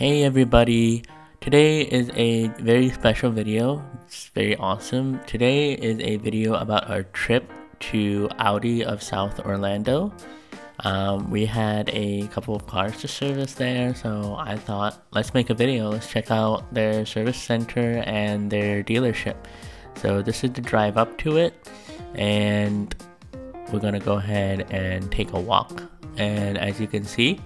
Hey everybody, today is a very special video. It's very awesome. Today is a video about our trip to Audi of South Orlando. We had a couple of cars to service there, so I thought let's make a video. Let's check out their service center and their dealership. So this is the drive up to it, and we're gonna go ahead and take a walk. And as you can see,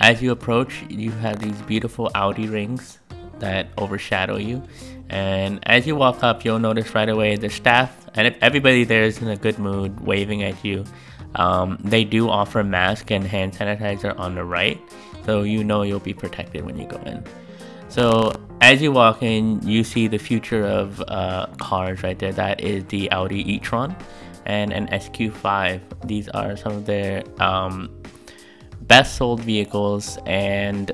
as you approach, you have these beautiful Audi rings that overshadow you, and as you walk up, you'll notice right away the staff and everybody there is in a good mood, waving at you. They do offer mask and hand sanitizer on the right, so you know you'll be protected when you go in. So as you walk in, you see the future of cars right there. That is the Audi e-tron and an SQ5. These are some of their best sold vehicles, and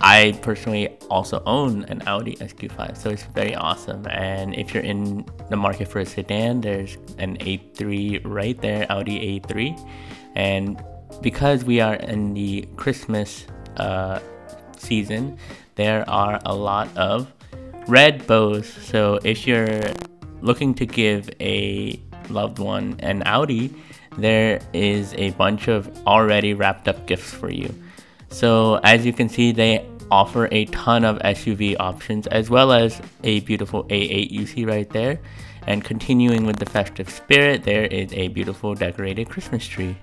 I personally also own an Audi SQ5, so it's very awesome. And if you're in the market for a sedan, there's an A3 right there, Audi A3. And because we are in the Christmas season, there are a lot of red bows. So if you're looking to give a loved one an Audi, there is a bunch of already wrapped up gifts for you. So as you can see, they offer a ton of SUV options, as well as a beautiful A8 you see right there. And continuing with the festive spirit, there is a beautiful decorated Christmas tree.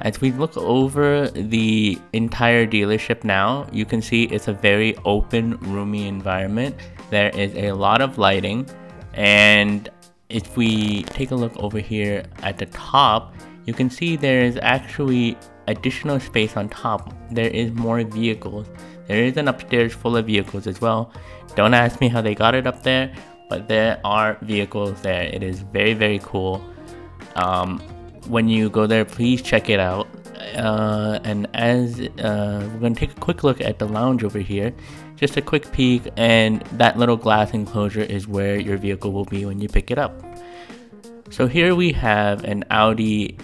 As we look over the entire dealership now, you can see it's a very open, roomy environment. There is a lot of lighting, and if we take a look over here at the top, you can see there is actually additional space on top. There is more vehicles. There is an upstairs full of vehicles as well. Don't ask me how they got it up there, but there are vehicles there. It is very, very cool. When you go there, please check it out. And as we're going to take a quick look at the lounge over here, just a quick peek, and that little glass enclosure is where your vehicle will be when you pick it up. So here we have an Audi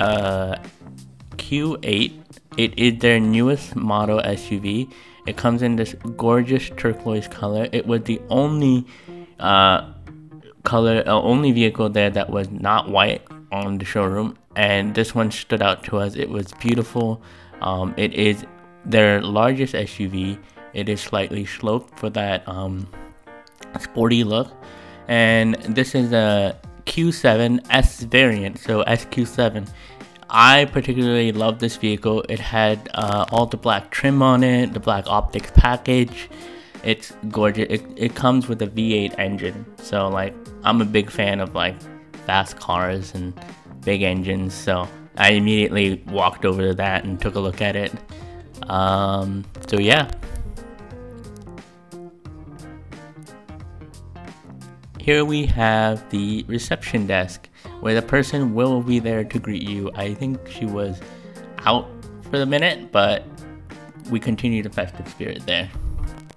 Q8. It is their newest model SUV. It comes in this gorgeous turquoise color. It was the only only vehicle there that was not white on the showroom, and this one stood out to us. It was beautiful. It is their largest SUV. It is slightly sloped for that sporty look, and this is a Q7 S variant, so SQ7. I particularly love this vehicle. It had all the black trim on it, the Black Optics package. It's gorgeous. It comes with a V8 engine, so like I'm a big fan of like fast cars and big engines, so I immediately walked over to that and took a look at it. So yeah, here we have the reception desk where the person will be there to greet you. I think she was out for the minute, but we continue the festive spirit there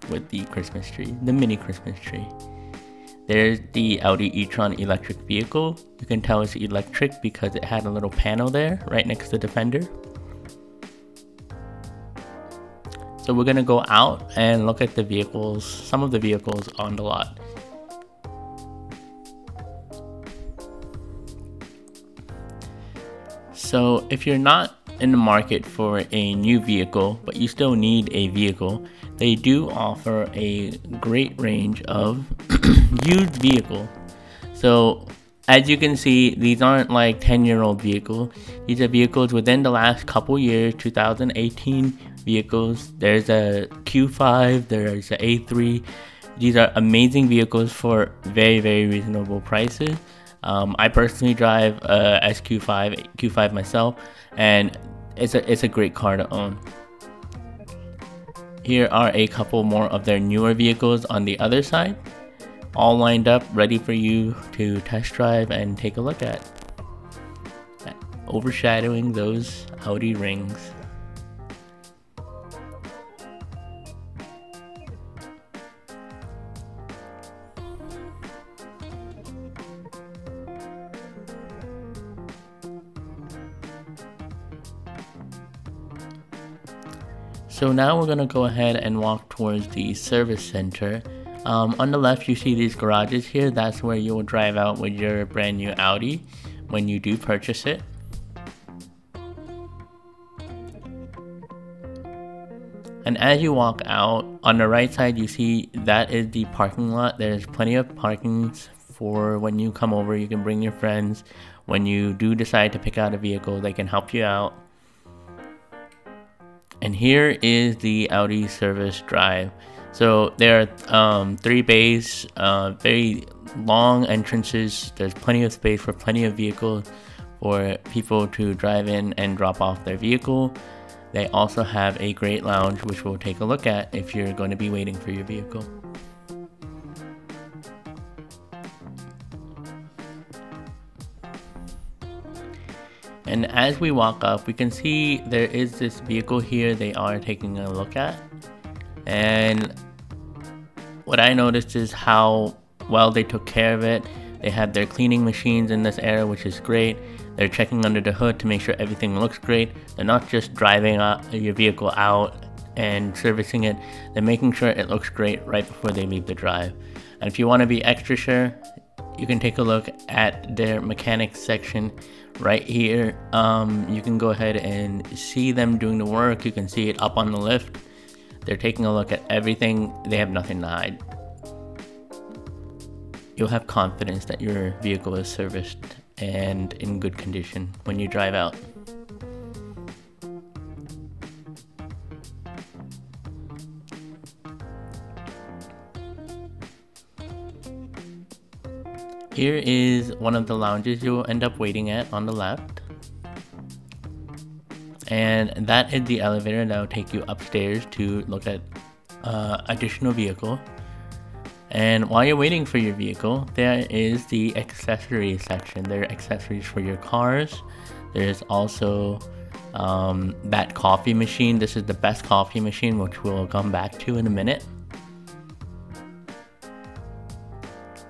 with the Christmas tree, the mini Christmas tree. There's the Audi e-tron electric vehicle. You can tell it's electric because it had a little panel there right next to the fender. So we're gonna go out and look at the vehicles, some of the vehicles on the lot. So if you're not in the market for a new vehicle, but you still need a vehicle, they do offer a great range of used vehicles. So as you can see, these aren't like 10-year-old vehicles. These are vehicles within the last couple years, 2018 vehicles. There's a Q5, there's an A3. These are amazing vehicles for very, very reasonable prices. I personally drive a Q5 myself, and it's a great car to own. Here are a couple more of their newer vehicles on the other side, all lined up, ready for you to test drive and take a look at. Overshadowing those Audi rings. So now we're going to go ahead and walk towards the service center. On the left you see these garages here. That's where you will drive out with your brand new Audi when you do purchase it. And as you walk out, on the right side you see that is the parking lot. There's plenty of parking for when you come over. You can bring your friends. When you do decide to pick out a vehicle, they can help you out. And here is the Audi service drive. So there are 3 bays, very long entrances. There's plenty of space for plenty of vehicles for people to drive in and drop off their vehicle. They also have a great lounge, which we'll take a look at if you're going to be waiting for your vehicle. And as we walk up, we can see there is this vehicle here they are taking a look at. And what I noticed is how well they took care of it. They have their cleaning machines in this area, which is great. They're checking under the hood to make sure everything looks great. They're not just driving your vehicle out and servicing it. They're making sure it looks great right before they leave the drive. And if you want to be extra sure, you can take a look at their mechanics section right here. You can go ahead and see them doing the work. You can see it up on the lift. They're taking a look at everything. They have nothing to hide. You'll have confidence that your vehicle is serviced and in good condition when you drive out. Here is one of the lounges you'll end up waiting at on the left. And that is the elevator that will take you upstairs to look at additional vehicle. And while you're waiting for your vehicle, there is the accessories section. There are accessories for your cars. There's also that coffee machine. This is the best coffee machine, which we'll come back to in a minute.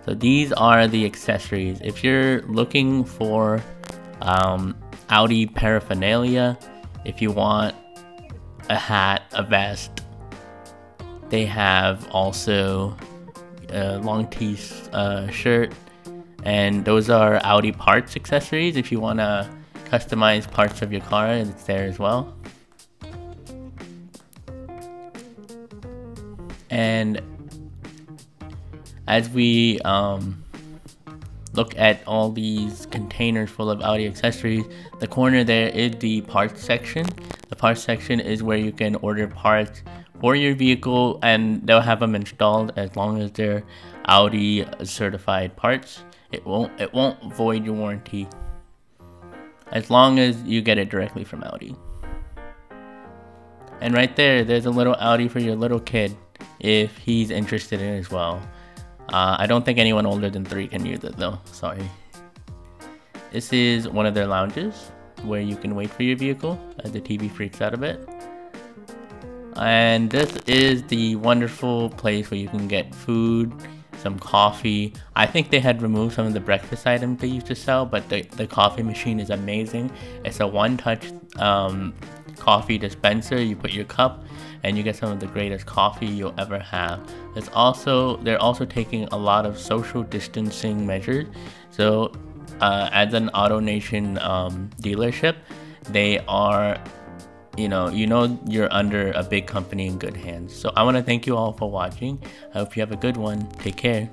So these are the accessories. If you're looking for Audi paraphernalia, if you want a hat, a vest, they have also a long tee shirt, and those are Audi parts accessories. If you want to customize parts of your car, it's there as well. And as we look at all these containers full of Audi accessories, the corner there is the parts section. The parts section is where you can order parts for your vehicle, and they'll have them installed as long as they're Audi certified parts. It won't void your warranty as long as you get it directly from Audi. And right there's a little Audi for your little kid if he's interested in it as well. I don't think anyone older than 3 can use it though, sorry. This is one of their lounges where you can wait for your vehicle as the TV freaks out a bit. And this is the wonderful place where you can get food, some coffee. I think they had removed some of the breakfast items they used to sell, but the coffee machine is amazing. It's a one-touch coffee dispenser. You put your cup and you get some of the greatest coffee you'll ever have. They're also taking a lot of social distancing measures. So as an AutoNation dealership, they are, you know you're under a big company in good hands. So I want to thank you all for watching. I hope you have a good one. Take care.